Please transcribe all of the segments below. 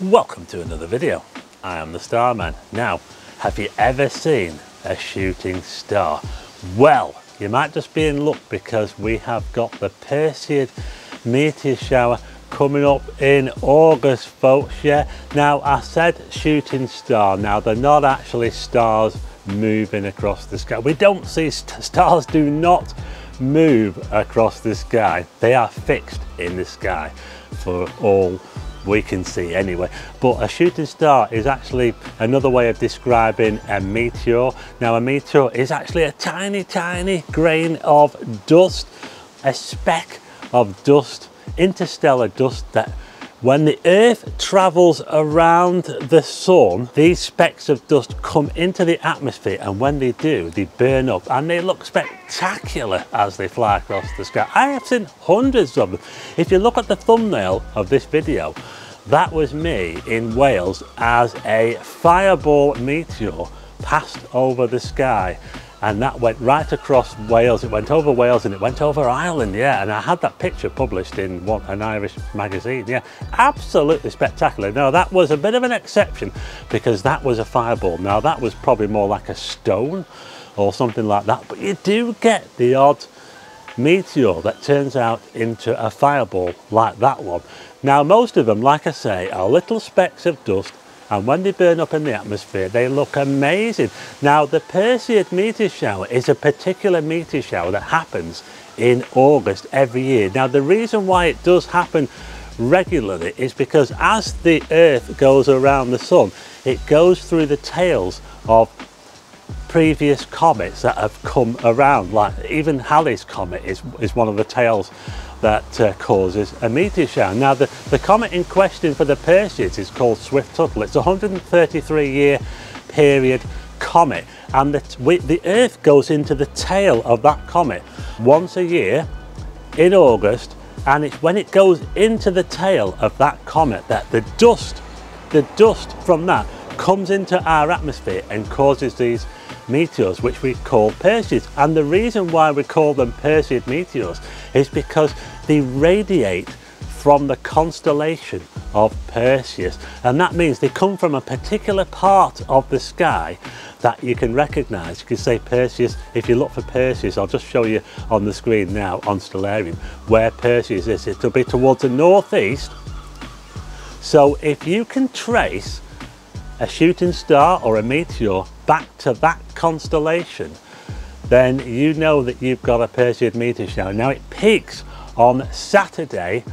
Welcome to another video. I am the Starman. Now, have you ever seen a shooting star? Well, you might just be in luck because we have got the Perseid meteor shower coming up in August, folks, yeah. Now, I said shooting star. Now, they're not actually stars moving across the sky. We don't see stars do not move across the sky. They are fixed in the sky for all we can see anyway, but a shooting star is actually another way of describing a meteor. Now, a meteor is actually a tiny grain of dust, a speck of dust, interstellar dust, that when the Earth travels around the sun, these specks of dust come into the atmosphere, and when they do, they burn up and they look spectacular as they fly across the sky. I have seen hundreds of them. If you look at the thumbnail of this video, that was me in Wales as a fireball meteor passed over the sky. And that went right across Wales. It went over Wales and it went over Ireland, yeah. And I had that picture published in an Irish magazine, yeah. Absolutely spectacular. Now, that was a bit of an exception because that was a fireball. Now, that was probably more like a stone or something like that. But you do get the odd meteor that turns out into a fireball like that one. Now, most of them, like I say, are little specks of dust, and when they burn up in the atmosphere, they look amazing. Now, the Perseid meteor shower is a particular meteor shower that happens in August every year. Now, the reason why it does happen regularly is because as the Earth goes around the sun, it goes through the tails of previous comets that have come around. Like even Halley's comet is one of the tails that causes a meteor shower. Now, the comet in question for the Perseid is called Swift-Tuttle. It's a 133-year period comet, and the Earth goes into the tail of that comet once a year in August, and it's when it goes into the tail of that comet that the dust from that comes into our atmosphere and causes these meteors, which we call Perseids. And the reason why we call them Perseid meteors is because they radiate from the constellation of Perseus, and that means they come from a particular part of the sky that you can recognize. You can say Perseus. If you look for Perseus, I'll just show you on the screen now on Stellarium where Perseus is. It'll be towards the northeast. So if you can trace a shooting star or a meteor back to that constellation, then you know that you've got a Perseid meteor shower. Now, it peaks on Saturday,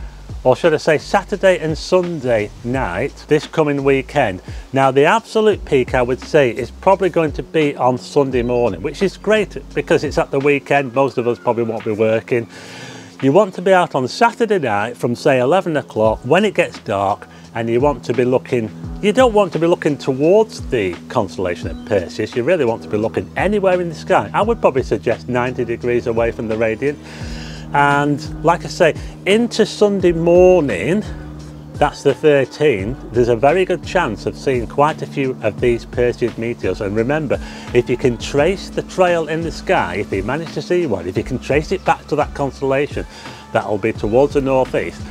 or should I say Saturday and Sunday night this coming weekend. Now, the absolute peak, I would say, is probably going to be on Sunday morning, which is great because it's at the weekend. Most of us probably won't be working. You want to be out on Saturday night from, say, 11 o'clock when it gets dark, and you want to be looking, you don't want to be looking towards the constellation of Perseus. You really want to be looking anywhere in the sky. I would probably suggest 90 degrees away from the radiant. And like I say, into Sunday morning, that's the 13th, there's a very good chance of seeing quite a few of these Perseid meteors. And remember, if you can trace the trail in the sky, if you manage to see one, if you can trace it back to that constellation, that'll be towards the northeast.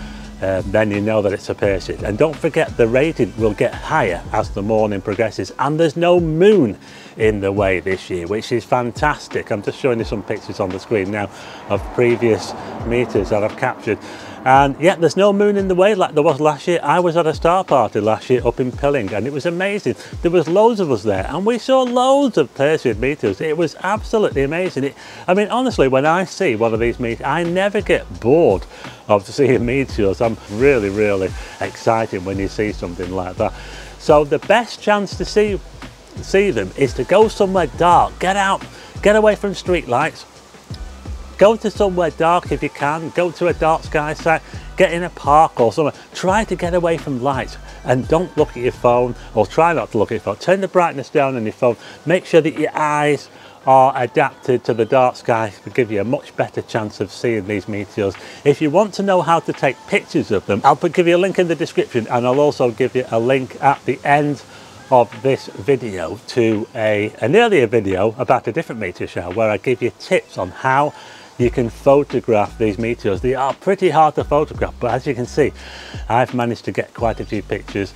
Then you know that it's a Perseid. And don't forget, the radiant will get higher as the morning progresses, and there's no moon in the way this year, which is fantastic. I'm just showing you some pictures on the screen now of previous meteors that I've captured, and yeah, there's no moon in the way like there was last year. I was at a star party last year up in Pilling, and it was amazing. There was loads of us there, and we saw loads of Perseid meteors. It was absolutely amazing. I mean, honestly, when I see one of these meteors, I never get bored of seeing meteors. I'm really excited when you see something like that. So the best chance to see them is to go somewhere dark. Get out, get away from street lights, go to somewhere dark if you can, go to a dark sky site, get in a park or somewhere. Try to get away from lights, and don't look at your phone, or try not to look at your phone. Turn the brightness down on your phone. Make sure that your eyes are adapted to the dark sky to give you a much better chance of seeing these meteors. If you want to know how to take pictures of them, I'll give you a link in the description, and I'll also give you a link at the end of this video to an earlier video about a different meteor shower where I give you tips on how you can photograph these meteors. They are pretty hard to photograph, but as you can see, I've managed to get quite a few pictures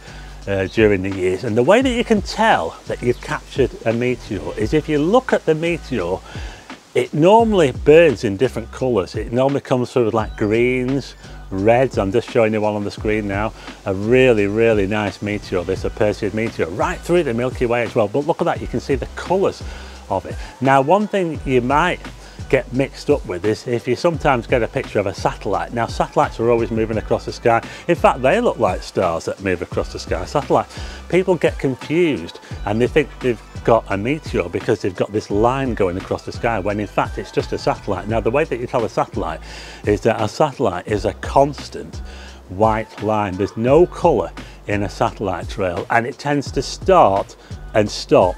during the years. And the way that you can tell that you've captured a meteor is if you look at the meteor, it normally burns in different colours. It normally comes sort of like greens, reds. I'm just showing you one on the screen now. A really, really nice meteor. This is a Perseid meteor, right through the Milky Way as well. But look at that, you can see the colours of it. Now, one thing you might get mixed up with is if you sometimes get a picture of a satellite. Now, satellites are always moving across the sky. In fact, they look like stars that move across the sky. Satellites, people get confused and they think they've got a meteor because they've got this line going across the sky, when in fact it's just a satellite. Now, the way that you tell a satellite is that a satellite is a constant white line. There's no colour in a satellite trail, and it tends to start and stop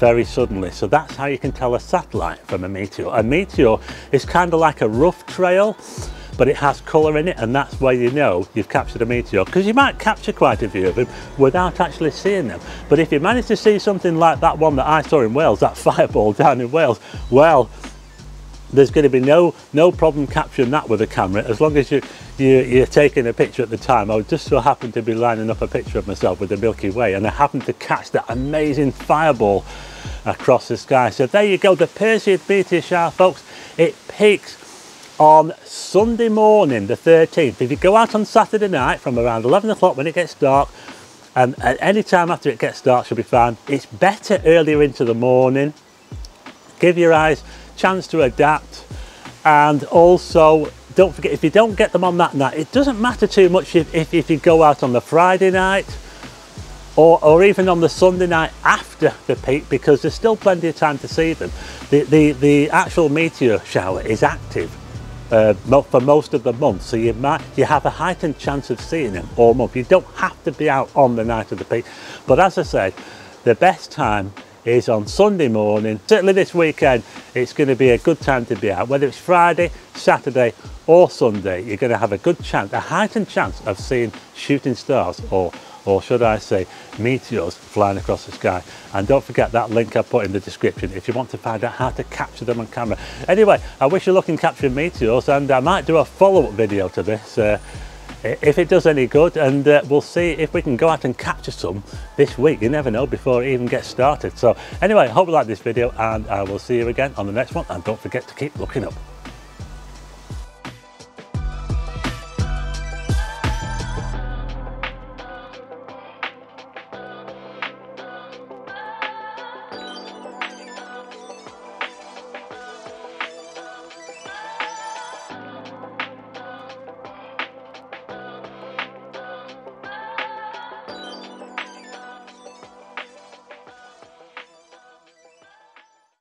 very suddenly. So that's how you can tell a satellite from a meteor. A meteor is kind of like a rough trail, but it has colour in it, and that's where you know you've captured a meteor, because you might capture quite a few of them without actually seeing them. But if you manage to see something like that one that I saw in Wales, that fireball down in Wales, well, there's going to be no problem capturing that with a camera, as long as you're taking a picture at the time. I just so happened to be lining up a picture of myself with the Milky Way, and I happened to catch that amazing fireball across the sky. So there you go, the Perseid meteor shower, folks. It peaks on Sunday morning the 13th. If you go out on Saturday night from around 11 o'clock when it gets dark, and at any time after it gets dark should be fine. It's better earlier into the morning. Give your eyes a chance to adapt, and also don't forget, if you don't get them on that night, it doesn't matter too much if you go out on the Friday night or even on the Sunday night after the peak, because there's still plenty of time to see them. The actual meteor shower is active for most of the month, so you have a heightened chance of seeing them all month. You don't have to be out on the night of the peak, but as I said, the best time is on Sunday morning. Certainly this weekend, it's going to be a good time to be out. Whether it's Friday, Saturday or Sunday, you're going to have a good chance, a heightened chance of seeing shooting stars, or should I say meteors, flying across the sky. And don't forget that link I put in the description if you want to find out how to capture them on camera. Anyway, I wish you luck in capturing meteors, and I might do a follow-up video to this if it does any good, and we'll see if we can go out and capture some this week. You never know before it even gets started. So anyway, I hope you like this video, and I will see you again on the next one, and don't forget to keep looking up.